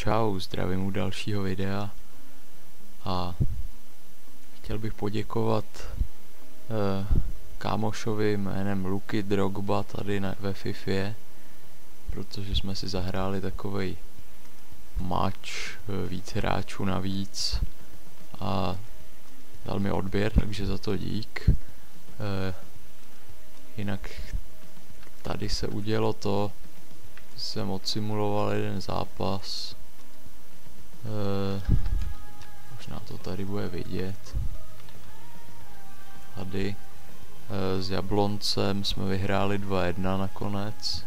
Čau, zdravím u dalšího videa a chtěl bych poděkovat kámošovi jménem Luky Drogba tady ve Fifě, protože jsme si zahráli takovej match víc hráčů navíc a dal mi odběr, takže za to dík. Jinak tady se udělo to, jsem odsimuloval jeden zápas. Možná to tady bude vidět. Tady s Jabloncem jsme vyhráli 2-1 nakonec.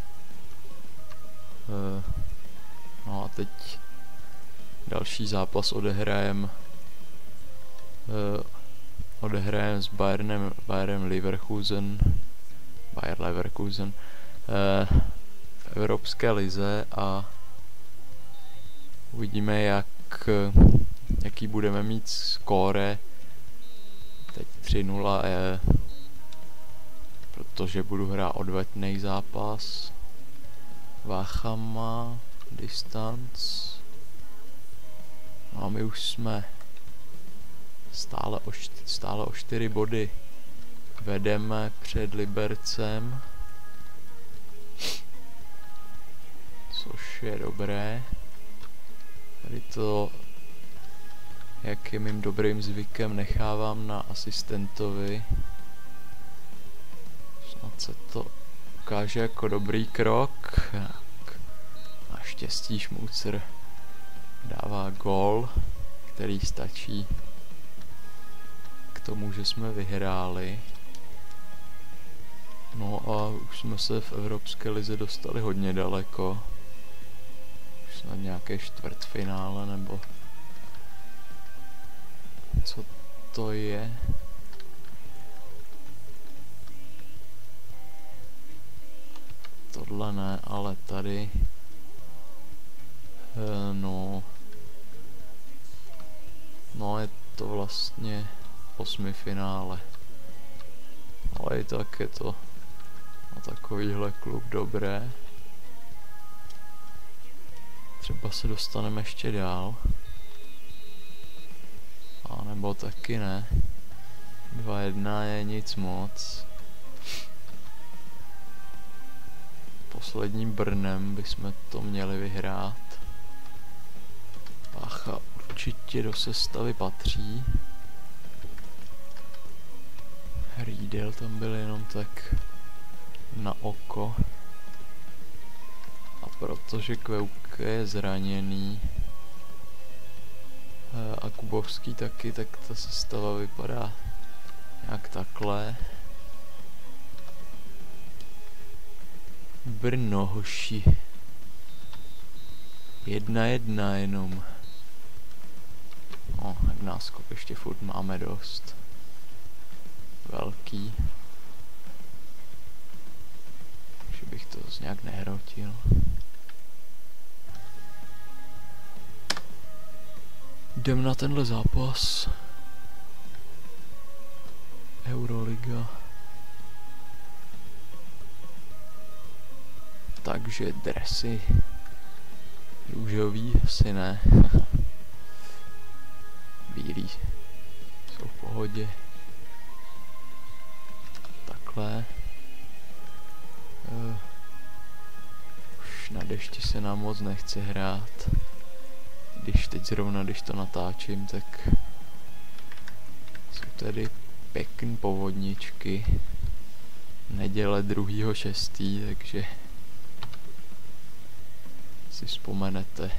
No a teď další zápas odehrajem s Bayer Leverkusen v Evropské lize a uvidíme, jaký budeme mít skóre. Teď 3-0 je, protože budu hrát odvetný zápas. Váchama, distanc. No a my už jsme stále o 4 body. Vedeme před Libercem, což je dobré. Tady to, jak je mým dobrým zvykem, nechávám na asistentovi. Snad se to ukáže jako dobrý krok. Naštěstí Šmucr dává gól, který stačí k tomu, že jsme vyhráli. No a už jsme se v Evropské lize dostali hodně daleko. Už snad nějaké čtvrtfinále nebo... Co to je? Tohle ne, ale tady... No je to vlastně osmifinále. Ale i tak je to... A takovýhle klub dobré. Třeba se dostaneme ještě dál. A nebo taky ne. 2-1 je nic moc. Posledním Brnem bychom to měli vyhrát. Pácha určitě do sestavy patří. Rídel tam byl jenom tak na oko, a protože Kvevke je zraněný a Kubovský taky, tak ta sestava vypadá nějak takhle. Brno, Hoši 1-1 jenom. No, náskok ještě furt máme dost velký, bych to nějak nehrotil. Jdem na tenhle zápas. Euroliga. Takže dresy růžový asi ne. Bílí jsou v pohodě. Takhle. Už na dešti se nám moc nechce hrát. Když to natáčím, tak jsou tady pěkný povodničky. Neděle 2.6, takže si vzpomenete,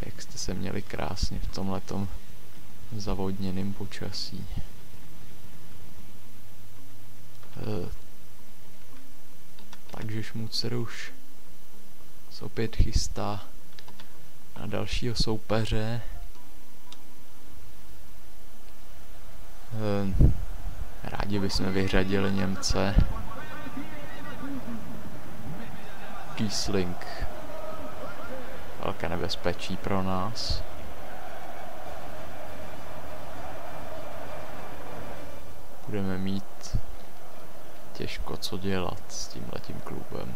jak jste se měli krásně v tomhletom zavodněném počasí. Takže Šmucr už se opět chystá na dalšího soupeře. Rádi bychom vyřadili Němce. Kießling. Velké nebezpečí pro nás. Budeme mít těžko co dělat s tímhletím klubem.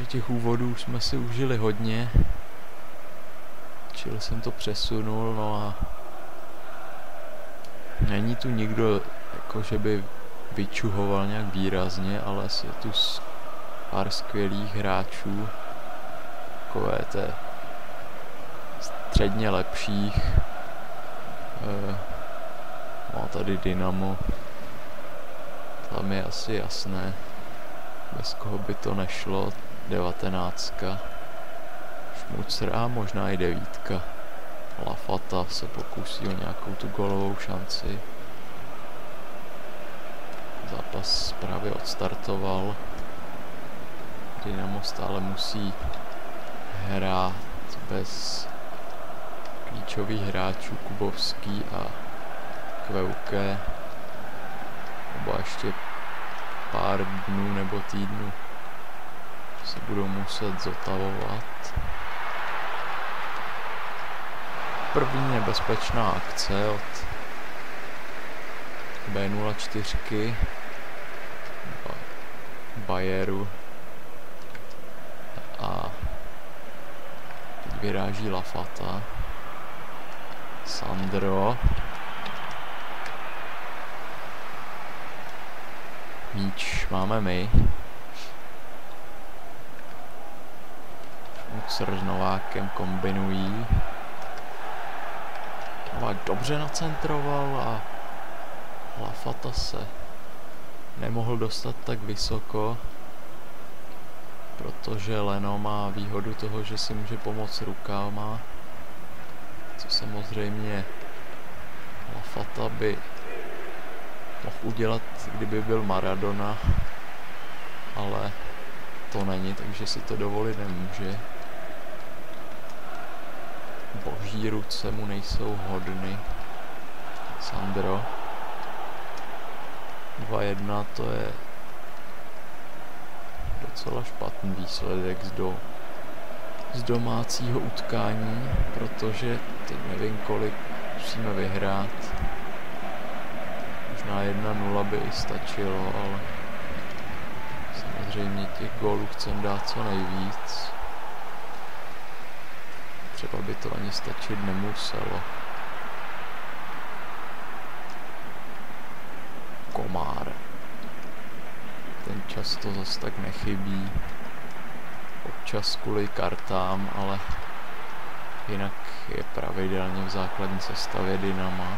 že těch úvodů jsme si užili hodně. Čili jsem to přesunul, no a není tu nikdo, jako že by vyčuhoval nějak výrazně, ale je tu pár skvělých hráčů, takové té středně lepších. Má tady Dynamo, tam je asi jasné, bez koho by to nešlo, 19, Šmucr a možná i 9. Lafata se pokusí o nějakou tu golovou šanci. Zápas právě odstartoval. Dynamo stále musí hrát bez klíčových hráčů Kubovský a Kvevke. Oba ještě pár dnů nebo týdnů se budou muset zotavovat. První nebezpečná akce od B04 Bayeru a teď vyráží Lafata. Sandro. Míč máme my. Šmucr s Novákem kombinují. Novák dobře nacentroval a Lafata se nemohl dostat tak vysoko, protože Leno má výhodu toho, že si může pomoct rukama, co samozřejmě Lafata by mohl udělat, kdyby byl Maradona, ale to není, takže si to dovolit nemůže. Boží ruce mu nejsou hodny. Sandro. 2-1, to je docela špatný výsledek z domácího utkání, protože teď nevím kolik musíme vyhrát. Možná 1-0 by i stačilo, ale samozřejmě těch gólů chcem dát co nejvíc. Třeba by to ani stačit nemuselo. Komár. Ten často zas tak nechybí. Občas kvůli kartám, ale jinak je pravidelně v základní sestavě Dynama.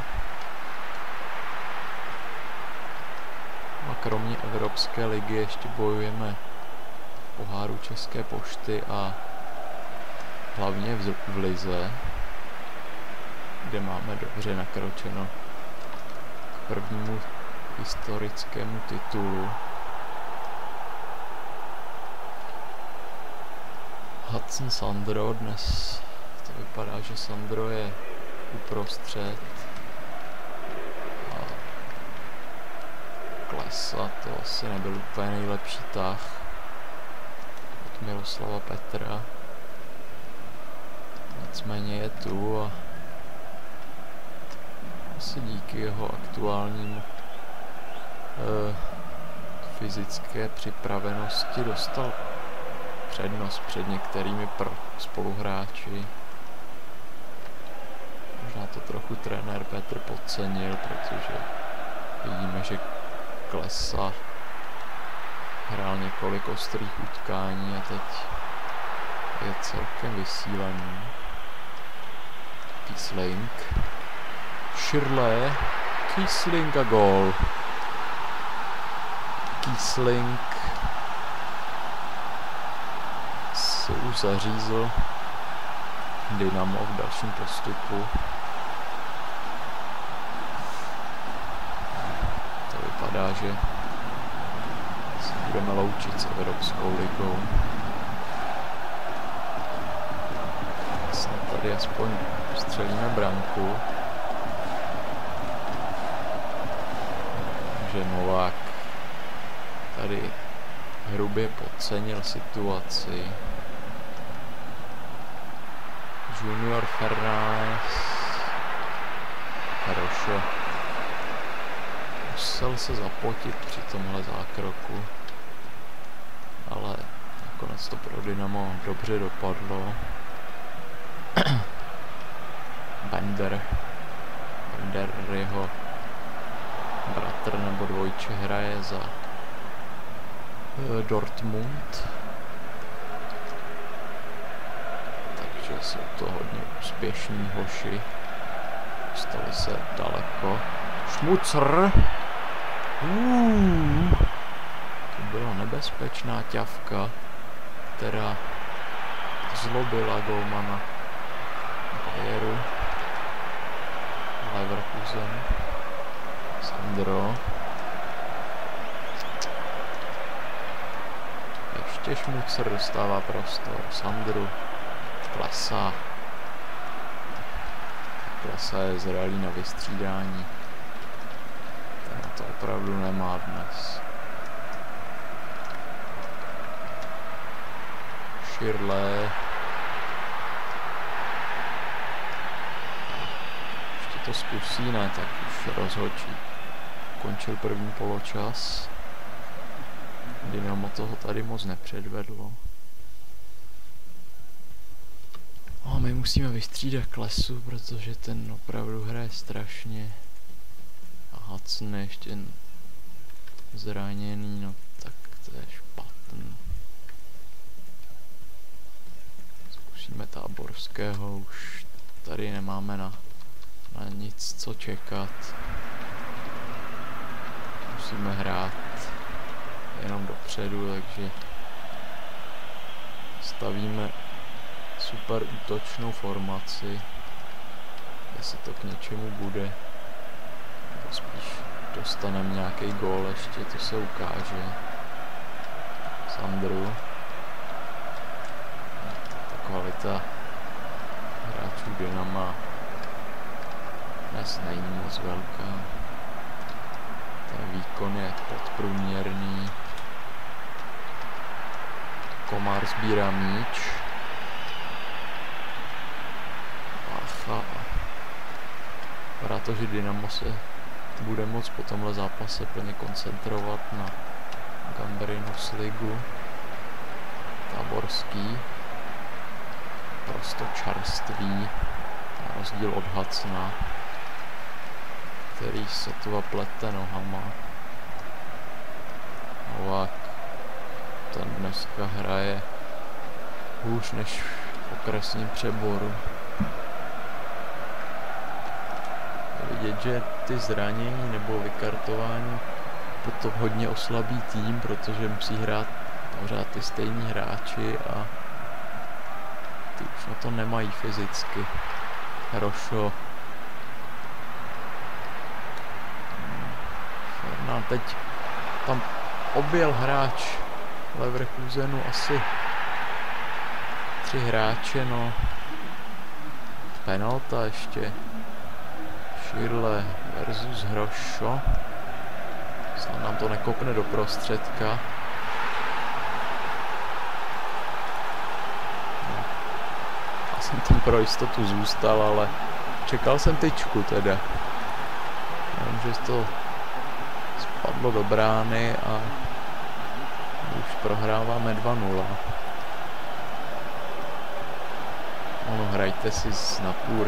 A kromě Evropské ligy ještě bojujeme v poháru České pošty a hlavně v lize, kde máme dobře nakročeno k prvnímu historickému titulu. Hudson Sandro dnes, to vypadá, že Sandro je uprostřed a klesa, to asi nebyl úplně nejlepší tah od Miloslava Petra. Nicméně je tu a asi díky jeho aktuálnímu fyzické připravenosti dostal přednost před některými spoluhráči. Možná to trochu trenér Petr podcenil, protože vidíme, že Klesa hrál několik ostrých utkání a teď je celkem vysílaný. Kießling. Schürrle. Kießling a gól. Kießling se už zařízl Dynamo v dalším postupu. To vypadá, že se budeme loučit s Evropskou ligou. Snad tady aspoň střelíme branku. Takže Novák tady hrubě podcenil situaci. Junior Fernández. Baroš. Musel se zapotit při tomhle zákroku. Ale Nakonec to pro Dynamo dobře dopadlo. Bander jeho bratr nebo dvojče hraje za Dortmund. Takže jsou to hodně úspěšní hoši. Stali se daleko. Šmucr! To byla nebezpečná ťavka, která zlobila golmana Bayeru Leverkusen. Sandro. Ještě Šmucr dostává prostor. Sandru klesá. Klesa je zralý na vystřídání. Ten to opravdu nemá dnes. Schürrle. Ještě to zkusí, ne, tak už rozhodčí. Končil první poločas. Dynamo toho tady moc nepředvedlo. A my musíme vystřídat Klesu, protože ten opravdu hraje strašně. A Hacne ještě zraněný, no tak to je špatný. Zkusíme Táborského, už tady nemáme na nic co čekat. Musíme hrát jenom dopředu, takže stavíme super útočnou formaci, jestli to k něčemu bude, nebo spíš dostaneme nějaký gól ještě, to se ukáže. Sandru. Ta kvalita hráčů Dynama dnes není moc velká. Ten výkon je podprůměrný. Komár sbírá míč. Vypadá to, že Dynamo se bude moc po tomhle zápase plně koncentrovat na Gambrinus ligu. Táborský prosto čerství na rozdíl od Hacna, který se tu plete nohama. Novák, ten dneska hraje hůř než v okresním přeboru. Vidět, že ty zranění nebo vykartování potom hodně oslabí tým, protože musí hrát pořád ty stejní hráči a ty už na to nemají fyzicky. Rošo. No, teď tam objel hráč Leverkusenu asi tři hráče, no. Penalta ještě. Schürrle versus Hrošo. Snad nám to nekopne do prostředka. No. Já jsem tam pro jistotu zůstal, ale čekal jsem tyčku teda. Vím, že to spadlo do brány a už prohráváme 2-0. No, hrajte si z napůl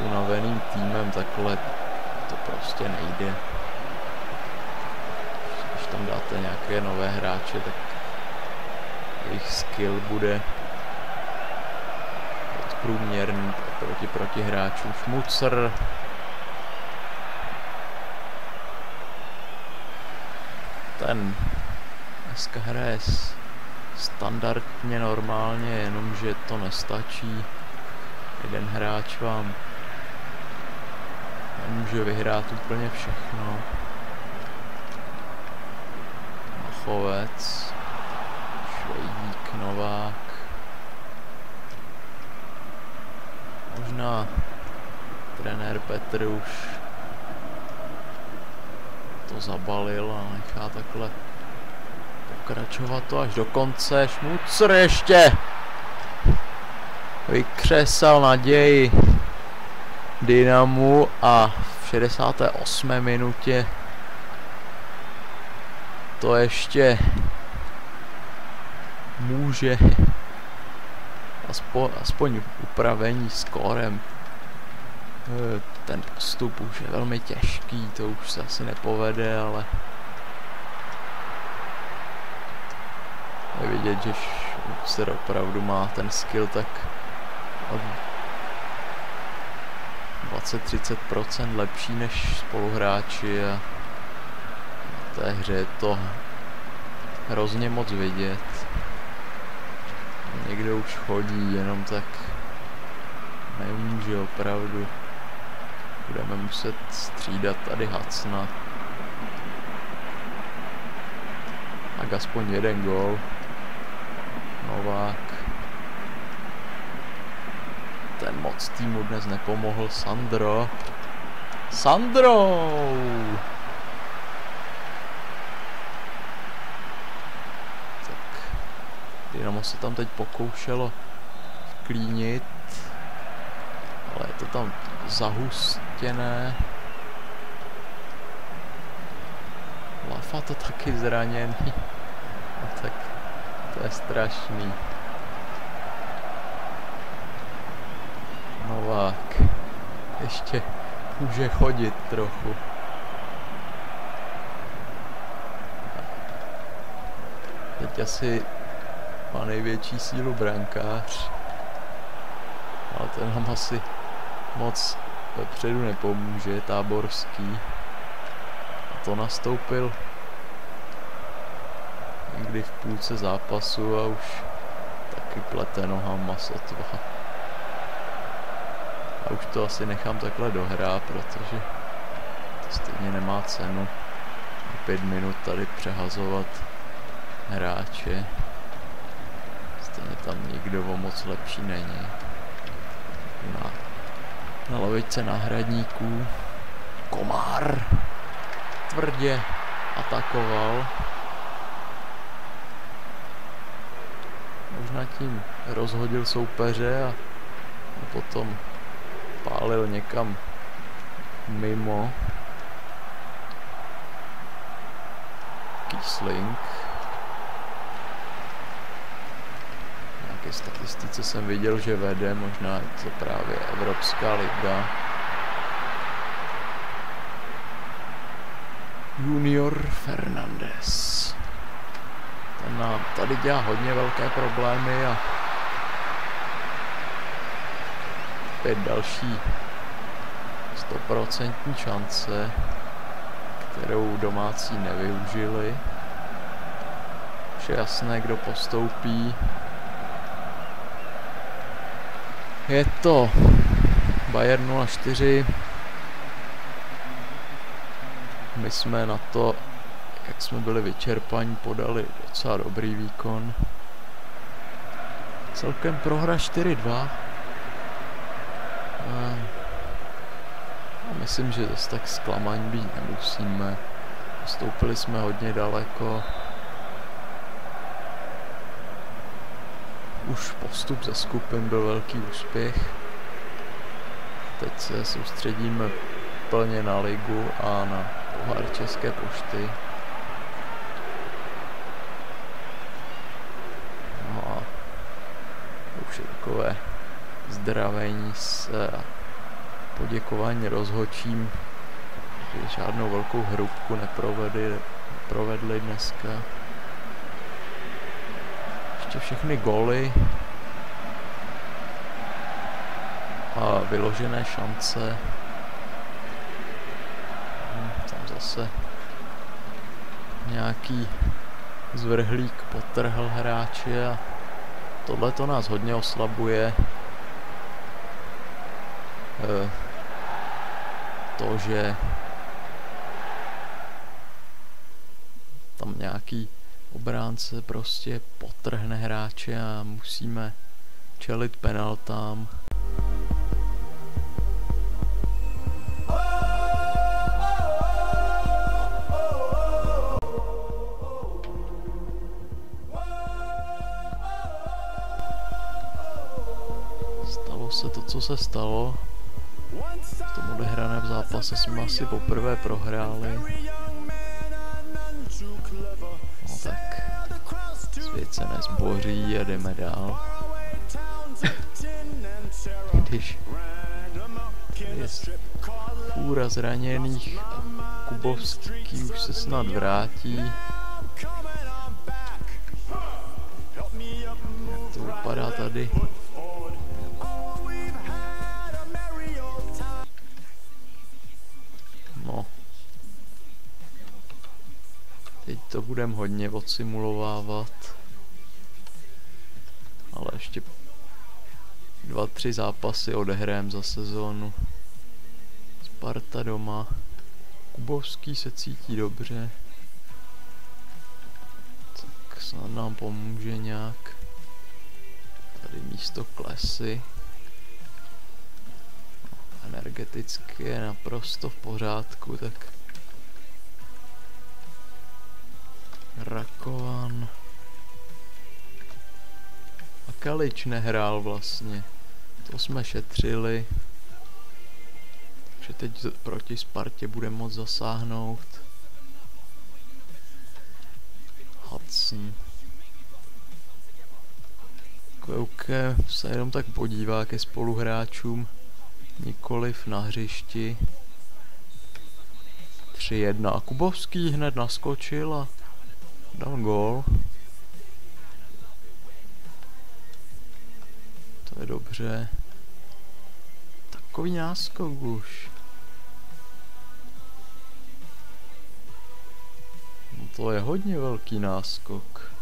unaveným týmem, takhle to prostě nejde. Když tam dáte nějaké nové hráče, tak jejich skill bude průměrný proti hráčům. Šmucr. Ten dneska hraje standardně, normálně, jenomže to nestačí. Jeden hráč vám nemůže vyhrát úplně všechno. Machovec, Švejdík, Novák. Možná trenér Petr už to zabalil a nechá takhle pokračovat to až do konce. Šmucr ještě! Vykřesal naději Dynamu a v 68. minutě To ještě může aspoň upravení skórem. Ten postup už je velmi těžký, to už se asi nepovede, ale je vidět, že se opravdu má ten skill tak 20–30% lepší než spoluhráči a v té hře je to hrozně moc vidět. Někdo už chodí, jenom tak nemůže opravdu. Budeme muset střídat tady Hacna. Tak aspoň jeden gól. Novák. Ten moc týmu dnes nepomohl. Sandro. Sandro! Tak. Dynamo se tam teď pokoušelo vklínit. Ale je to tam zahustěné. Lafata taky zraněný. No tak to je strašný. Novák ještě může chodit trochu. Teď asi má největší sílu brankář. Ale ten nám asi moc vepředu nepomůže. Táborský. A to nastoupil někdy v půlce zápasu a už taky plete nohama sotva. A už to asi nechám takhle dohrát, protože to stejně nemá cenu 5 minut tady přehazovat hráče. Stejně tam nikdo o moc lepší není. Na lavičce náhradníků Komár tvrdě atakoval. Možná tím rozhodil soupeře a potom pálil někam mimo. Kießling. Nějaké statistice jsem viděl, že vede, možná je to právě Evropská liga. Junior Fernández. Ten nám tady dělá hodně velké problémy a 5 další 100% šance, kterou domácí nevyužili. Už je jasné, kdo postoupí. Je to Bayer 04. My jsme na to, jak jsme byli vyčerpaní, podali docela dobrý výkon. Celkem prohra 4–2. Myslím, že zase tak zklamaň být nemusíme. Postoupili jsme hodně daleko. Už postup ze skupin byl velký úspěch. Teď se soustředíme plně na ligu a na pohár České pošty. No a už je takové zdravení se a poděkování rozhodčím, že žádnou velkou hrubku neprovedli dneska. Ještě všechny góly a vyložené šance. Tam zase nějaký zvrhlík potrhl hráče a tohle to nás hodně oslabuje. To, že tam nějaký obránce prostě potrhne hráče a musíme čelit penaltám. Stalo se to, co se stalo. V tom odehraném zápase jsme asi poprvé prohráli. No tak, svět se nezboří, jedeme dál. Když je fůra zraněných, Kubovský už se snad vrátí. Jak to vypadá tady? No. Teď to budeme hodně odsimulovávat. Ale ještě 2-3 zápasy odehrajem za sezónu. Sparta doma. Kubovský se cítí dobře. Tak snad nám pomůže nějak. Tady místo klesy. Energeticky je naprosto v pořádku, tak Rakovan. A Kalič nehrál vlastně. To jsme šetřili. Takže teď proti Spartě bude moc zasáhnout. Hudson. Kvevke se jenom tak podívá ke spoluhráčům. Nikoliv na hřišti. 3-1 a Kubovský hned naskočil a dal gól. To je dobře. Takový náskok už. No to je hodně velký náskok.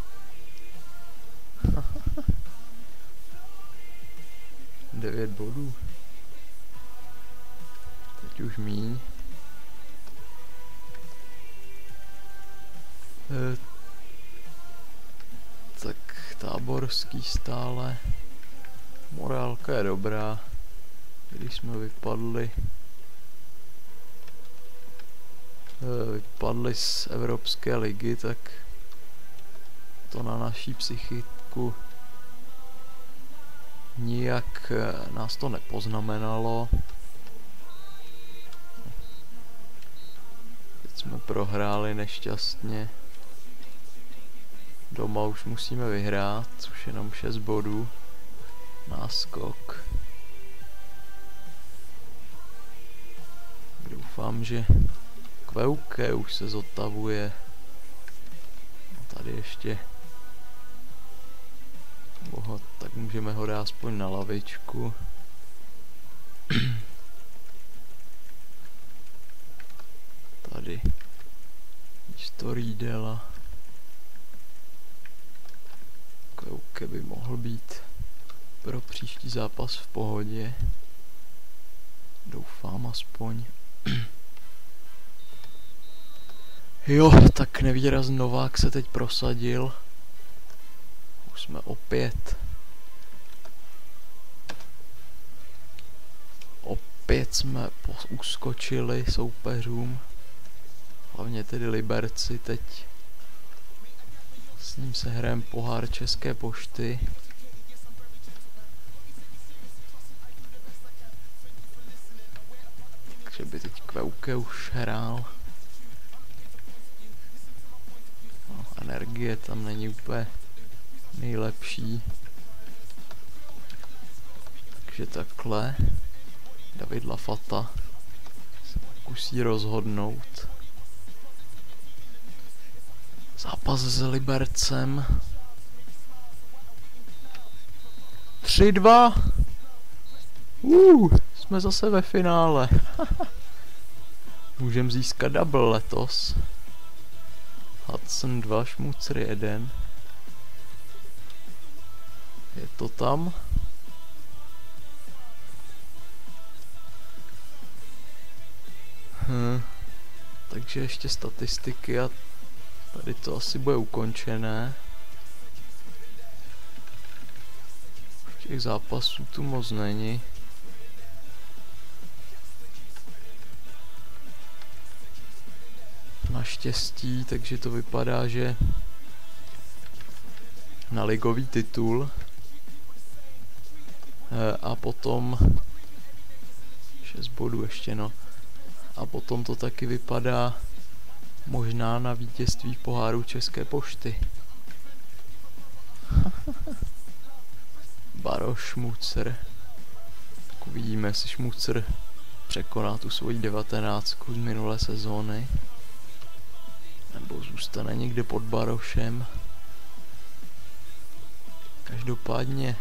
Devět bodů. Teď už míň. Tak Táborský stále. Morálka je dobrá. Když jsme vypadli. Vypadli z Evropské ligy, tak to na naší psychiku nijak nás to nepoznamenalo. Teď jsme prohráli nešťastně. Doma už musíme vyhrát, už jenom 6 bodů. Náskok. Doufám, že Kvevke už se zotavuje. A tady ještě Boha, tak můžeme ho dát aspoň na lavičku. Tady místo Rídela Kvevke by mohl být pro příští zápas v pohodě. Doufám aspoň. Jo, tak nevýraz Novák se teď prosadil. Už jsme opět jsme uskočili soupeřům. Hlavně tedy Liberci teď. S ním se hrajeme pohár České pošty. Že by teď Kvevke už hrál. No, energie tam není úplně nejlepší. Takže takhle David Lafata se pokusí rozhodnout. Zápas s Libercem. 3-2. Jsme zase ve finále. Můžeme získat double letos. Hudson 2, Šmucr 1. Je to tam. Takže ještě statistiky a tady to asi bude ukončené. Těch zápasů tu moc není. Naštěstí, takže to vypadá, že na ligový titul a potom 6 bodů ještě, no, a potom to taky vypadá, Možná na vítězství v poháru České pošty. Baroš Šmucr. Tak uvidíme, jestli Šmucr překoná tu svoji 19 z minulé sezóny. Nebo zůstane někde pod Barošem. Každopádně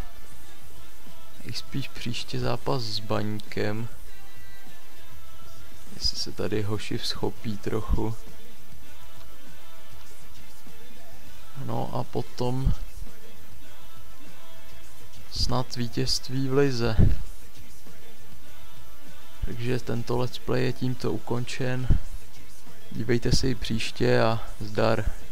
i spíš příště zápas s Baňkem. Jestli se tady Hošiv schopí trochu. No a potom snad vítězství v lize. Takže tento let's play je tímto ukončen. Dívejte se i příště a zdar.